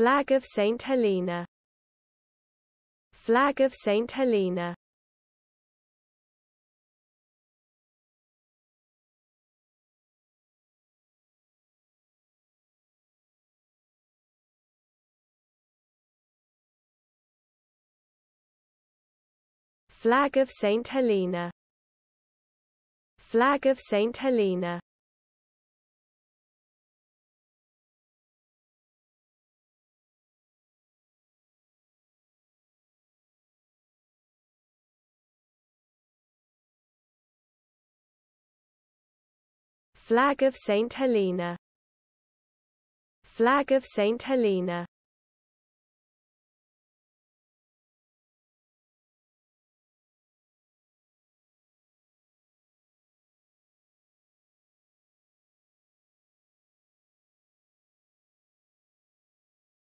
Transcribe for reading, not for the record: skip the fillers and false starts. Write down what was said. Flag of Saint Helena. Flag of Saint Helena. Flag of Saint Helena. Flag of Saint Helena. Flag of Saint Helena. Flag of Saint Helena.